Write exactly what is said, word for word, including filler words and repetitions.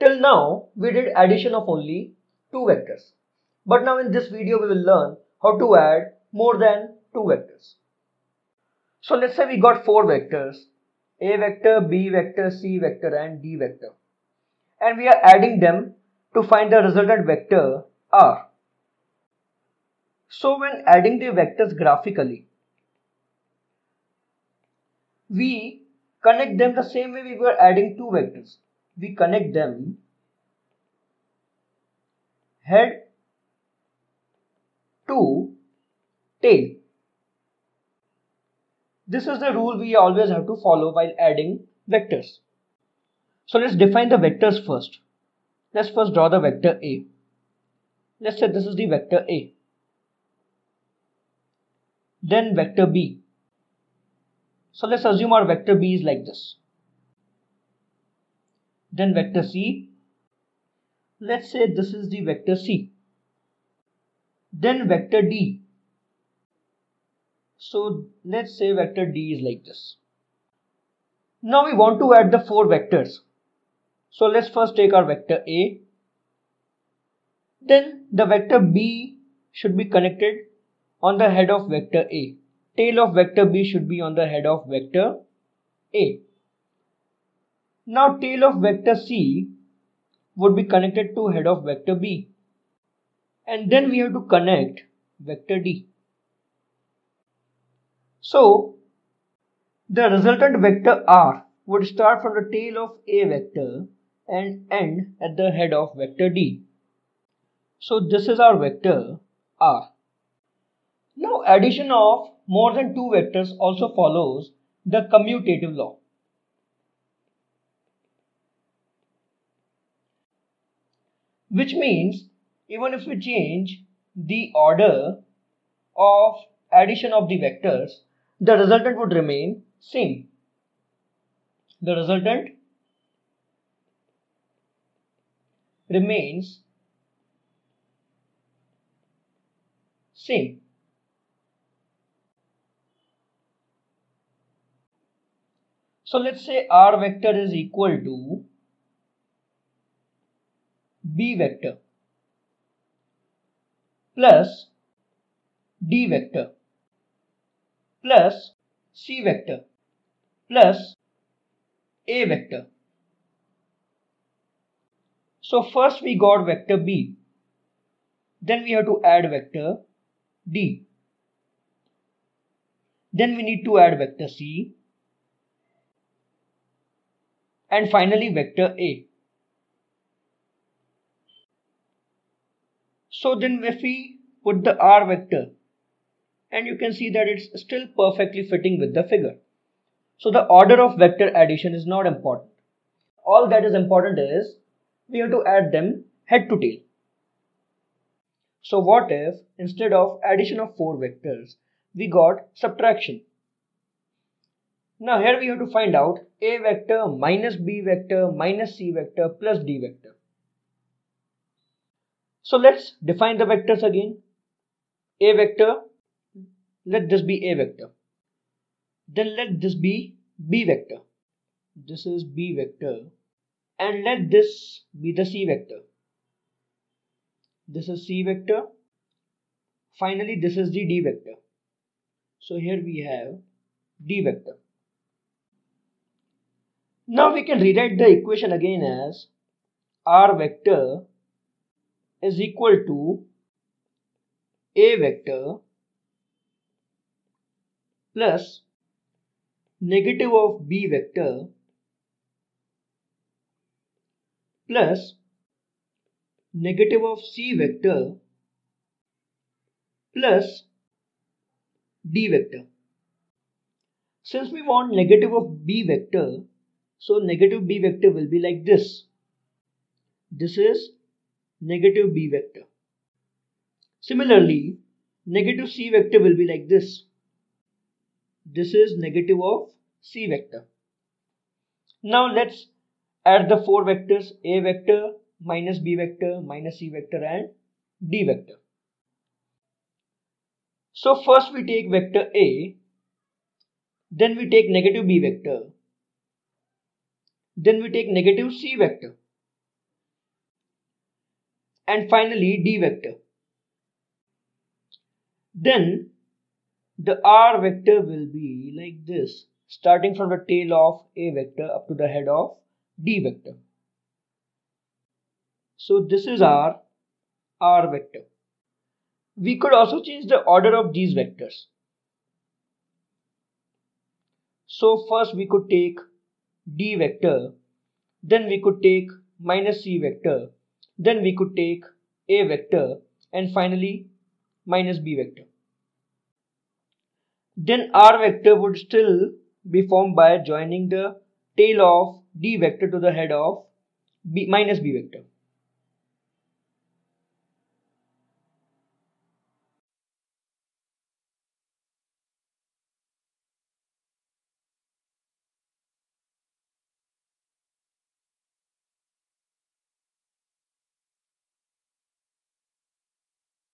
Till now we did addition of only two vectors, but now in this video we will learn how to add more than two vectors. So let's say we got four vectors, A vector, B vector, C vector and D vector, and we are adding them to find the resultant vector R. So when adding the vectors graphically, we connect them the same way we were adding two vectors. We connect them head to tail. This is the rule we always have to follow while adding vectors. So let's define the vectors first. Let's first draw the vector A. Let's say this is the vector A. Then vector B. So let's assume our vector B is like this. Then vector C. Let's say this is the vector C. Then vector D. So let's say vector D is like this. Now we want to add the four vectors. So let's first take our vector A. Then the vector B should be connected on the head of vector A. Tail of vector B should be on the head of vector A. Now tail of vector C would be connected to head of vector B. And then we have to connect vector D. So the resultant vector R would start from the tail of A vector and end at the head of vector D. So this is our vector R. Now addition of more than two vectors also follows the commutative law. Which means even if we change the order of addition of the vectors, the resultant would remain same. The resultant remains same. So let's say R vector is equal to B vector plus D vector plus C vector plus A vector. So first we got vector B, then we have to add vector D, then we need to add vector C, and finally vector A. So then if we put the R vector, and you can see that it's still perfectly fitting with the figure. So the order of vector addition is not important. All that is important is we have to add them head to tail. So what if instead of addition of four vectors, we got subtraction? Now here we have to find out A vector minus B vector minus C vector plus D vector. So let's define the vectors again. A vector, let this be A vector. Then let this be B vector. This is B vector. And let this be the C vector. This is C vector. Finally, this is the D vector. So here we have D vector. Now we can rewrite the equation again as R vector is equal to A vector plus negative of B vector plus negative of C vector plus D vector. Since we want negative of B vector, so negative B vector will be like this. This is negative B vector. Similarly, negative C vector will be like this. This is negative of C vector. Now let's add the four vectors A vector minus B vector minus C vector and D vector. So first we take vector A, then we take negative B vector, then we take negative C vector, and finally d vector. Then the r vector will be like this, starting from the tail of a vector up to the head of d vector. So this is our r vector. We could also change the order of these vectors. So first we could take d vector, then we could take minus c vector, then we could take a vector, and finally minus b vector. Then r vector would still be formed by joining the tail of d vector to the head of b minus b vector.